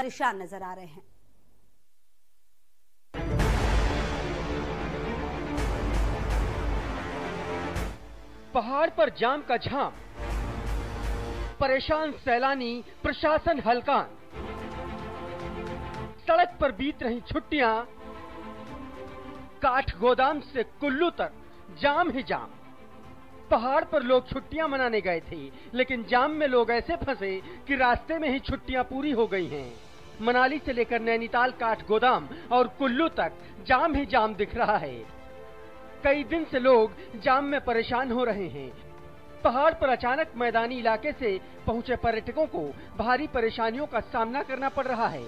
परेशान नजर आ रहे हैं। पहाड़ पर जाम का झाम, परेशान सैलानी, प्रशासन हलकान, सड़क पर बीत रही छुट्टियां, काठ गोदाम से कुल्लू तक जाम ही जाम। पहाड़ पर लोग छुट्टियां मनाने गए थे, लेकिन जाम में लोग ऐसे फंसे कि रास्ते में ही छुट्टियां पूरी हो गई हैं। मनाली से लेकर नैनीताल, काठ गोदाम और कुल्लू तक जाम ही जाम दिख रहा है। कई दिन से लोग जाम में परेशान हो रहे हैं। पहाड़ पर अचानक मैदानी इलाके से पहुंचे पर्यटकों को भारी परेशानियों का सामना करना पड़ रहा है।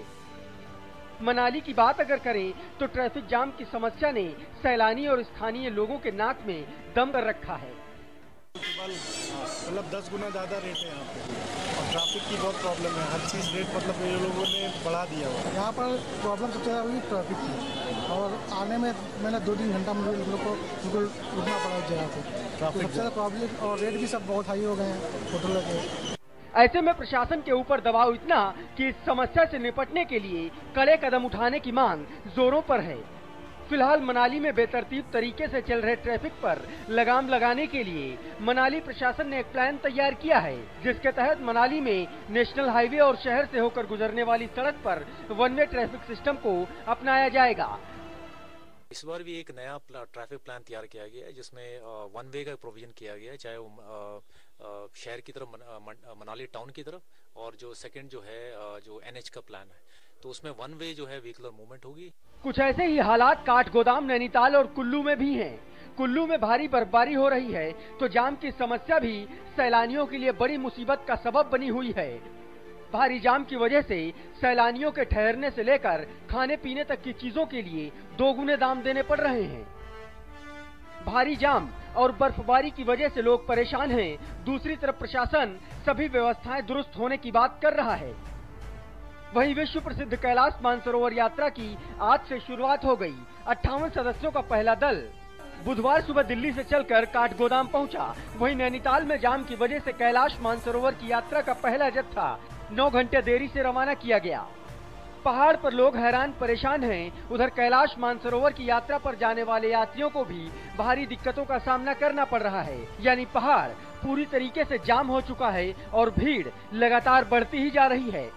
मनाली की बात अगर करें तो ट्रैफिक जाम की समस्या ने सैलानी और स्थानीय लोगों के नाक में दम कर रखा है। मतलब 10 गुना ज्यादा रेट है यहाँ पे और ट्रैफिक की बहुत प्रॉब्लम है। हर चीज रेट मतलब ये लोगों ने बढ़ा दिया हुआ। यहाँ पर प्रॉब्लम सबसे ज्यादा ट्रैफिक की, और आने में मैंने 2-3 घंटा लोगों को रुकना पड़ा जगह पे। सबसे ज्यादा प्रॉब्लम और रेट भी सब बहुत हाई हो गए हैं होटलों के। ऐसे में प्रशासन के ऊपर दबाव इतना कि इस समस्या से निपटने के लिए कड़े कदम उठाने की मांग जोरों पर है। फिलहाल मनाली में बेतरतीब तरीके से चल रहे ट्रैफिक पर लगाम लगाने के लिए मनाली प्रशासन ने एक प्लान तैयार किया है, जिसके तहत मनाली में नेशनल हाईवे और शहर से होकर गुजरने वाली सड़क पर वन वे ट्रैफिक सिस्टम को अपनाया जाएगा। इस बार भी एक नया ट्रैफिक प्लान तैयार किया गया है, जिसमें वन वे का प्रोविजन किया गया है, चाहे शहर की तरफ मनाली टाउन की तरफ, और जो सेकंड जो है जो एनएच का प्लान है, तो उसमें वन वे जो है व्हीकलर मूवमेंट होगी। कुछ ऐसे ही हालात काठ गोदाम, नैनीताल और कुल्लू में भी हैं। कुल्लू में भारी बर्फबारी हो रही है, तो जाम की समस्या भी सैलानियों के लिए बड़ी मुसीबत का सबब बनी हुई है। भारी जाम की वजह से सैलानियों के ठहरने से लेकर खाने पीने तक की चीजों के लिए 2 गुने दाम देने पड़ रहे हैं। भारी जाम और बर्फबारी की वजह से लोग परेशान हैं। दूसरी तरफ प्रशासन सभी व्यवस्थाएं दुरुस्त होने की बात कर रहा है। वहीं विश्व प्रसिद्ध कैलाश मानसरोवर यात्रा की आज से शुरुआत हो गई। 58 सदस्यों का पहला दल बुधवार सुबह दिल्ली से चलकर काठगोदाम पहुंचा। वहीं नैनीताल में जाम की वजह से कैलाश मानसरोवर की यात्रा का पहला जत्था 9 घंटे देरी से रवाना किया गया। पहाड़ पर लोग हैरान परेशान हैं। उधर कैलाश मानसरोवर की यात्रा पर जाने वाले यात्रियों को भी भारी दिक्कतों का सामना करना पड़ रहा है। यानी पहाड़ पूरी तरीके से जाम हो चुका है और भीड़ लगातार बढ़ती ही जा रही है।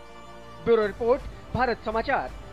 ब्यूरो रिपोर्ट, भारत समाचार।